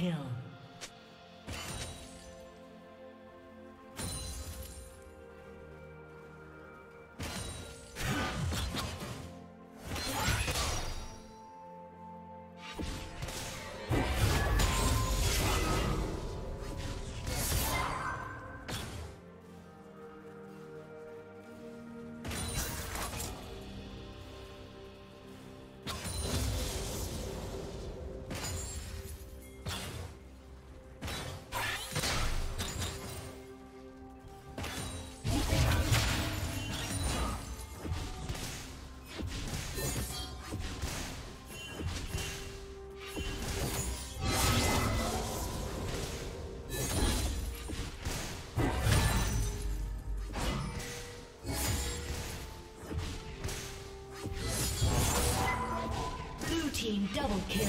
kill. Double kill.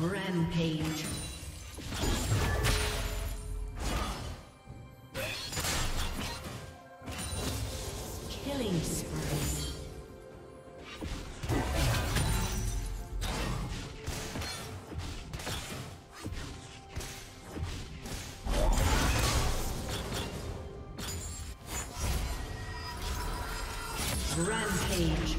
Rampage. Killing spree. Rampage.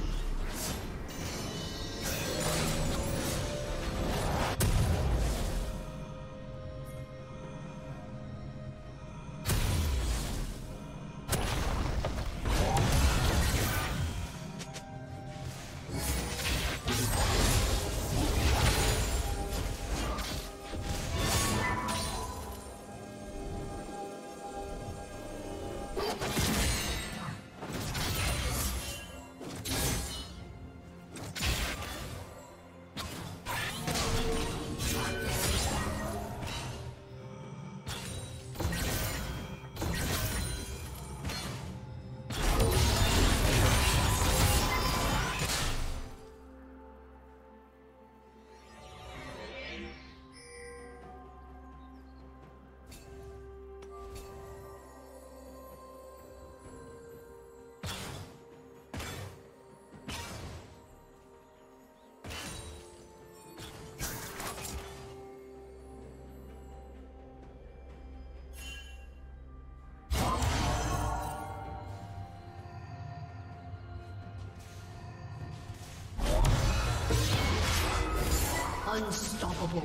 Unstoppable.